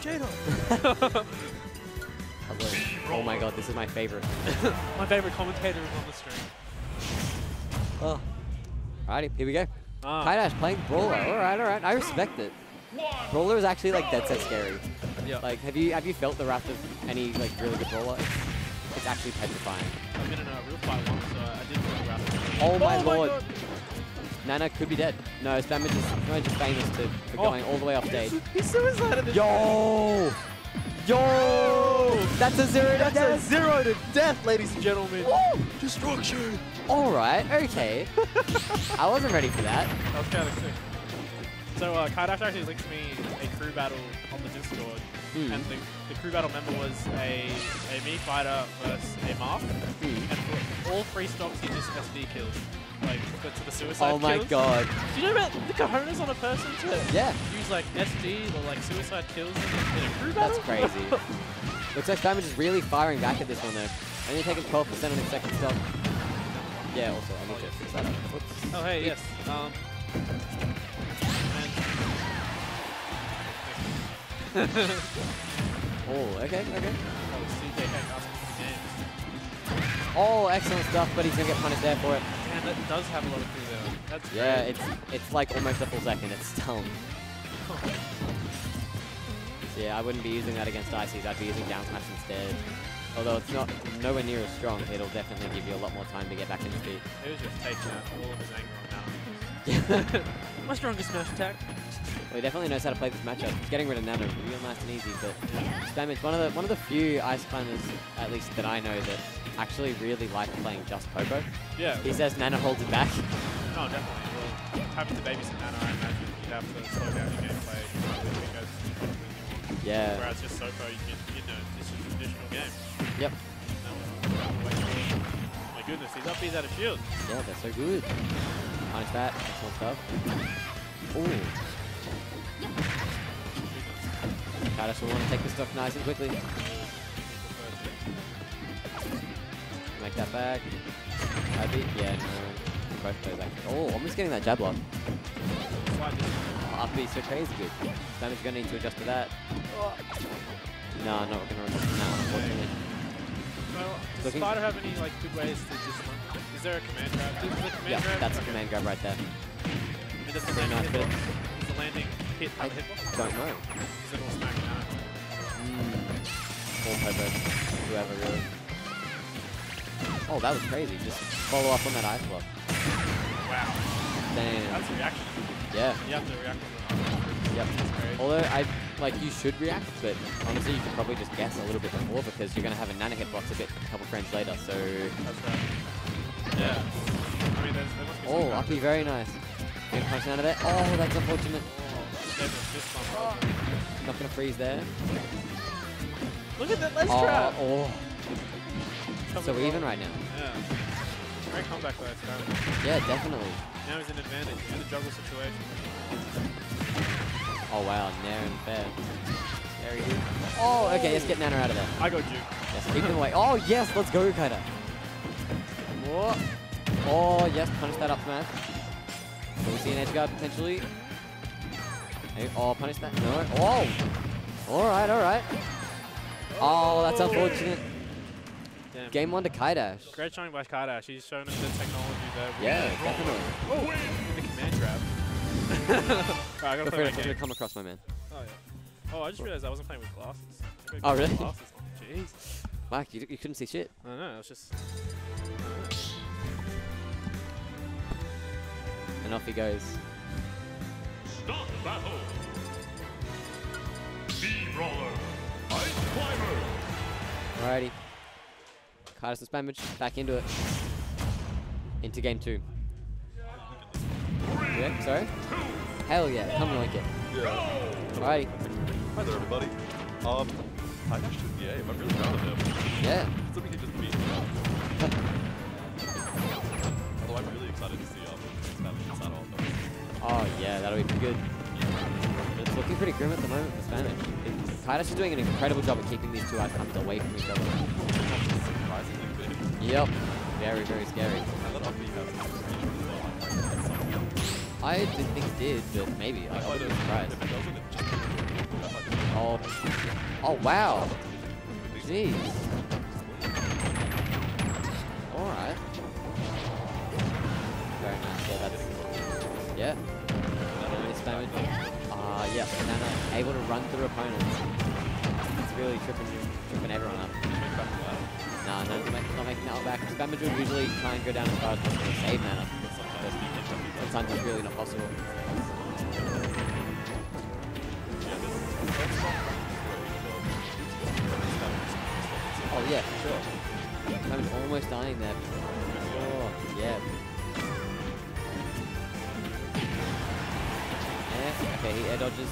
Jada. Oh my god, this is my favorite. My favorite commentator is on the stream. Oh. Alrighty, here we go. KaiDash playing Brawler. Alright, alright. I respect it. Brawler is actually like dead set scary. Yeah. Like, have you felt the wrath of any like really good Brawler? It's actually petrifying. I've been in a real fight once, so I did feel the wrath. Oh my lord. God. Nana could be dead. No, Spammage is famous for going all the way off stage. He suicided this. Yo! Yo! That's a 0 to death! That's a 0 to death, ladies and gentlemen! Woo! Destruction! Alright, okay. I wasn't ready for that. That was kind of sick. So KaiDash actually linked me a crew battle on the Discord. Mm. And the crew battle member was a Mii fighter versus a Mark. Mm. And for all 3 stocks he just SD kills. Like, to the suicide kills. Oh my god. Do you know about the cojones on a person too? Yeah. Use like SD or like suicide kills in a crew battle? That's crazy. Looks like Spammage is really firing back at this one though. Only taking 12% on his second stock. Yeah, also, I need to fix that up. Whoops. Oh, hey, yes. Oh, okay, okay. Oh, excellent stuff, but he's going to get punished there for it. Man, that does have a lot of crew though. That's crazy. it's like almost a full second. It's dumb. So yeah, I wouldn't be using that against Ices. I'd be using down smash instead. Although it's not nowhere near as strong, it'll definitely give you a lot more time to get back into speed. It was just taking out all of his anger on Nana. My strongest smash attack. Well, he definitely knows how to play this matchup. He's getting rid of Nana real nice and easy, but Spammage, one of the few Ice Climbers, at least that I know, that actually really like playing just Popo. Yeah. He says Nana holds it back. No, definitely. Well, having to babysit Nana, I imagine you'd have to slow down your gameplay. Yeah. Whereas just Popo, you know, this is a traditional game. Yep. Oh my goodness, he's up, he's out of shield. Yeah, that's so good. Punish that, excellent stuff. Ooh. KaiDash will want to take this stuff nice and quickly. Make that back. I beat, yeah, no. Both those actually. Oh, I'm just getting that jab block. Up B so crazy good. Spammage gonna need to adjust to that. No, not gonna adjust to that, unfortunately. Well, does Spider have any like good ways to just? Is there a command grab? Is there a command grab? That's okay. A command grab right there. It doesn't the landing hit on the hitbox? Don't know. Is it all smack now? Or Popo, whoever really. Oh, that was crazy. Just follow up on that ice block. Wow. Damn. That's a reaction. Yeah. You have to react on the ice block. Yep. Although, you should react, but honestly, you could probably just guess a little bit before because you're going to have a Nana hitbox a couple frames later, so... That's right. Yeah. I mean, there must be some up B, very nice. Getting punched out of there. Oh, that's unfortunate. Oh, not going to freeze there. Look at that, let's try. Oh. So we're even right now. Yeah. Great comeback last time. Yeah, definitely. Now he's an advantage in the juggle situation. Oh wow, Nair and fair. There he is. Oh, okay, let's get Nana out of there. I got you. Yes, keep him away. Oh yes, let's go, KaiDash. Whoa. Oh yes, punish that up smash. We'll see an edge guard potentially. Oh, punish that. No. Oh. Alright, alright. Oh, that's unfortunate. Damn. Game 1 to KaiDash. Great showing by KaiDash. He's shown us the technology there. Yeah, definitely. Oh, the command grab. Alright, I gotta play my game. Come across my man. Oh yeah. Oh, I just realized I wasn't playing with glasses. Oh really? Glasses. Jeez. Wow, you couldn't see shit. I know. I was just. And off he goes. Stop battle. Brawler. Ice Climber. Alrighty. KaiDash and Spammage, back into it. Into game 2. Yeah, sorry? Hell yeah, come on, kid. Yeah. Alrighty. Hi there, everybody. KaiDash did the aim. I'm really proud of him. Yeah. It's something he just beat me up. Although I'm really excited to see Spammage inside all of us. Oh yeah, that'll be pretty good. But it's looking pretty grim at the moment for Spammage. KaiDash is doing an incredible job of keeping these two outcomes away from each other. Yep, very, very scary. I didn't think it did, but maybe. I was surprised. Oh wow. Jeez. Alright. Very nice, yeah, that's... Yeah. Yeah, Nana able to run through opponents. It's really tripping everyone up. Nah, Nana's not making that back. Spammage would usually try and go down as far as possible to save Nana. Sometimes it's really not possible. Oh yeah, for sure. Spammage almost dying there. Oh, yeah. Okay, he air dodges.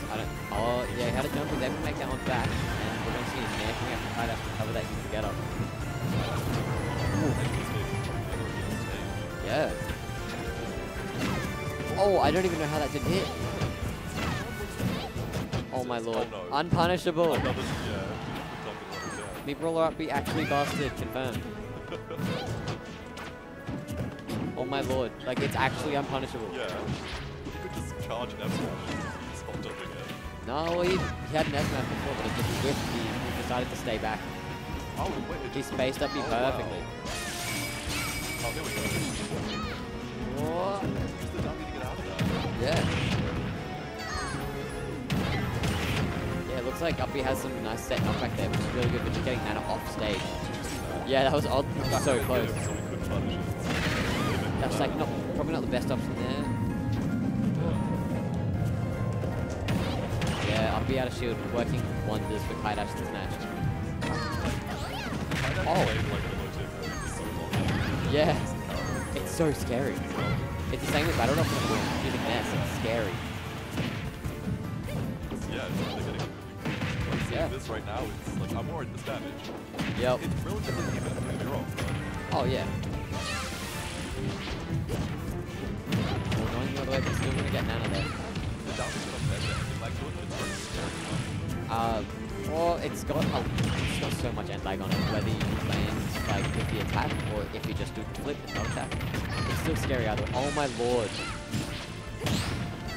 Oh, yeah, he had a jump, he's able to make that one back. And we're going to see him snapping up the KaiDASH to cover that together. Ooh. Yeah. Oh, I don't even know how that didn't hit. Oh my lord. Oh, no. Unpunishable. The Brawler up be actually busted, confirmed. Oh my lord. Like, it's actually unpunishable. Yeah. Charge an F-smash. No, he had an F-smash before, but he just whiffed. He decided to stay back. Oh, wait, he spaced up perfectly. Wow. Oh, there we go. What? Just the dummy to get out of that. Yeah. Yeah, it looks like Uppy has some nice set knockback there, which is really good, but just getting Nana off stage. Yeah, that was odd. So close. That's like probably not the best option there. Be out of shield, working wonders for KaiDASH to snatch. Oh! Yeah! It's so scary. It's the same with Battle Rock when we're shooting nets, it's scary. Yeah, I'm seeing this right now, it's like, I'm worried this damage. Yep. It's relatively even, don't get me wrong. Oh, yeah. We're going the other way, but still going to get Nana there. Well, it's got so much end lag on it, whether you land like with the attack or if you just do flip and not attack. It's still scary either. Oh my lord.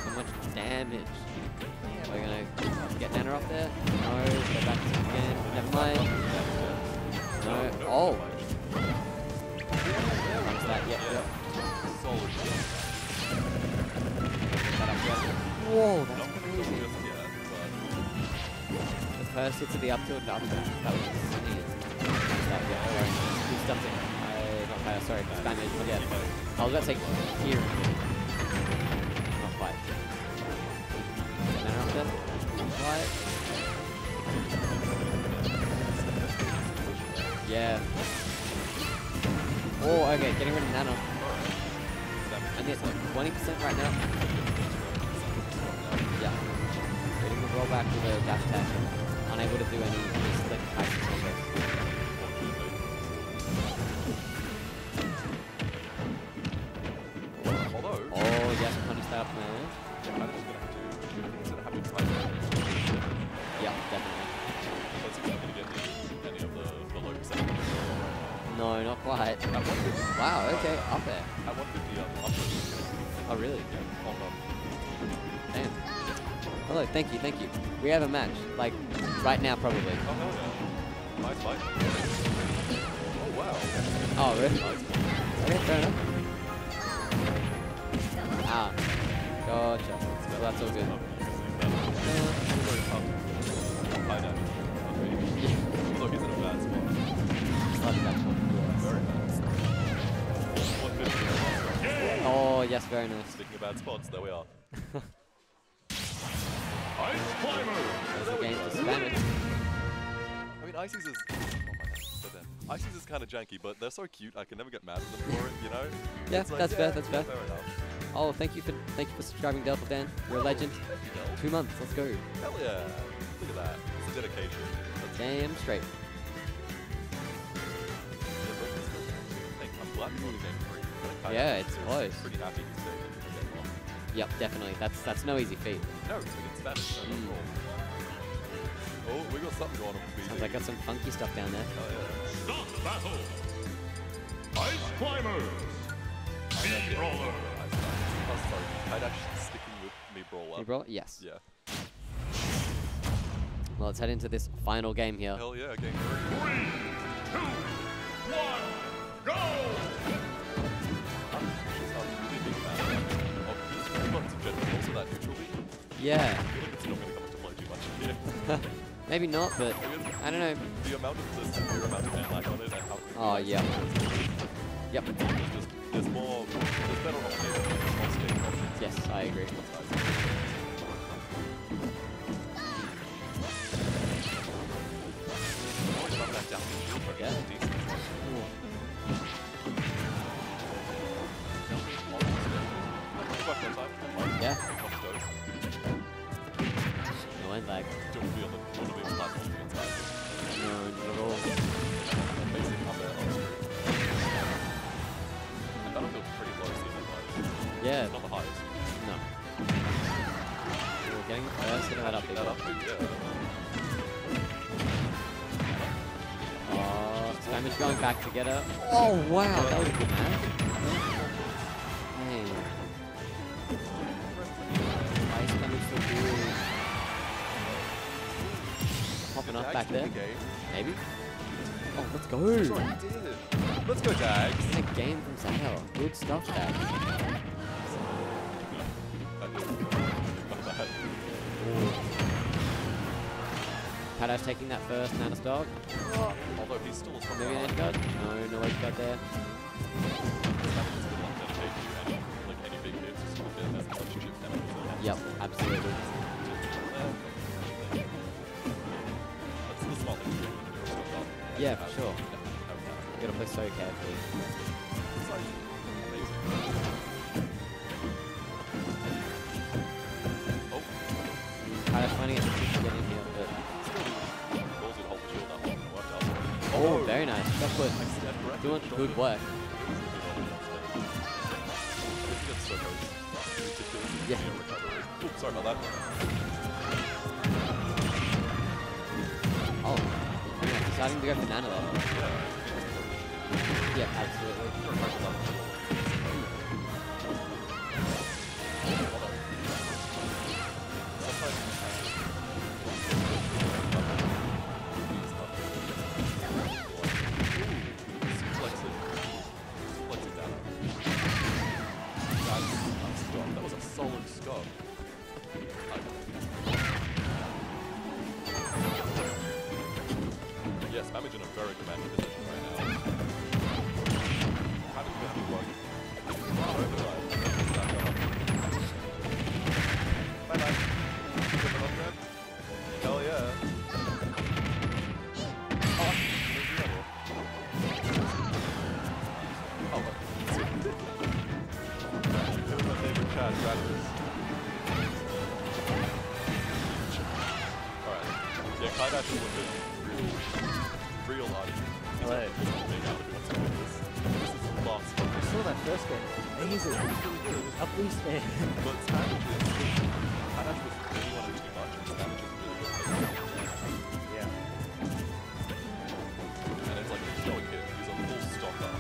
So much damage. We're gonna get Nana up there. No, go back to again. Never mind. No. Oh! Punch that, yep. Whoa, that's crazy. The first hit to the up tilt and up tilt. That was sneeze. He stuffed it. Sorry, Spanish, but yeah. I was about to say here. Not quite. Nana up there. Not quite. Yeah. Oh, okay, getting rid of Nana. And it's like 20% right now. Roll back with a dash attack, unable to do any slick ice combos. Oh, yes, punish that up there. Yeah, definitely. No, not quite. Wow, okay, up there. Oh, really? Damn. Hello, thank you, We have a match, like, right now, probably. Oh, no, no. Nice fight. Oh, wow. Oh, really? Nice. Okay, fair enough. Ah. Gotcha. Well, that's all good. Look, he's in a bad spot. Oh, yes, very nice. Speaking of bad spots, there we are. Ice Climbers! I mean, Icy's is... Oh my god, so then. Icy's is kind of janky, but they're so cute, I can never get mad at them for it, you know? Yeah, like, that's fair, that's fair. Fair enough. Oh, thank you for subscribing, Delta Dan. You're a legend. Thank you, Del. 2 months, let's go. Hell yeah. Look at that. It's a dedication. That's damn straight. I'm glad we got the game for you. Like, yeah, it's close. Pretty happy he's doing it. Yep, definitely. That's no easy feat. No, it's like it's Spanish. Oh, we got something going on with BD. Sounds like I got some funky stuff down there. Oh, yeah. Start battle! Ice Climbers! Me Brawler! KaiDASH sticking with Me Brawler. Me Brawler? Yes. Yeah. Well, let's head into this final game here. Hell yeah, game three. 3, 2, 1, go! Yeah. Maybe not, but I don't know. The amount of distance, your amount of attack on it, and how quickly. Oh yeah. Yep. There's more. There's better options. Yes, I agree. Yeah. Yeah. No end lag. Don't feel the platform the entire time. No, not at all. Basically up there on screen. And that'll feel pretty low to the yeah. It's not the highest. No. We're getting first and head up there. Oh, Spammage going back to get her. Oh wow, yeah. That was a good match. Popping up back there. Maybe. Oh, let's go. Let's go, Dags. It's a game from Sahel. Good stuff, Dags. KaiDASH taking that first, Nana's dog. Although he's still a strong guard. No, no edge guard there. Yep, absolutely. Yeah, for sure. You gotta play so carefully. Oh. KaiDAsh finding it to get in here, but. Oh, very nice. That's what. Doing good work. Yeah. Oops, sorry about that. Oh. I think we go for Nana though. Yeah, absolutely. That was a solid scope. Spammage in a very commanding position right now. Having to be working. Bye bye. Hell yeah. Oh, look. It was my favorite chat, Raptors. Alright. Yeah, KaiDash is with it. Real life. Right. I saw that first game. Amazing. Up these men. But Spammage is. KaiDash was really wanting too much, and Spammage is really good. Yeah. And it's like he's showing him. He's a full stopper.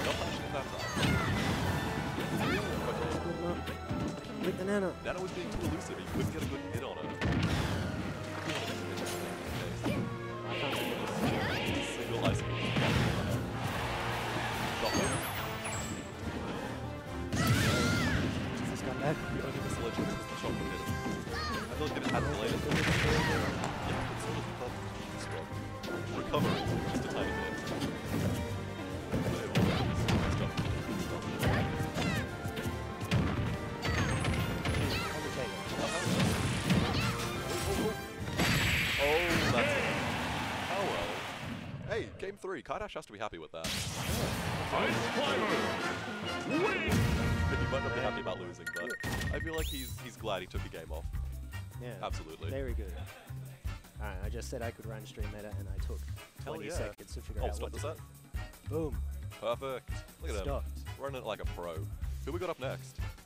Not punishing that time. With the Nana. Nana was being too elusive. He couldn't get a good hit on her. Three. KaiDash has to be happy with that. Yeah. Ice Climbers! Win! He might not be happy about losing, but I feel like he's glad he took the game off. Yeah. Absolutely. Very good. Alright, I just said I could run stream meta, and I took 20 yeah. seconds to figure out stop what to set. Boom. Perfect. Look at him. Running it like a pro. Who we got up next?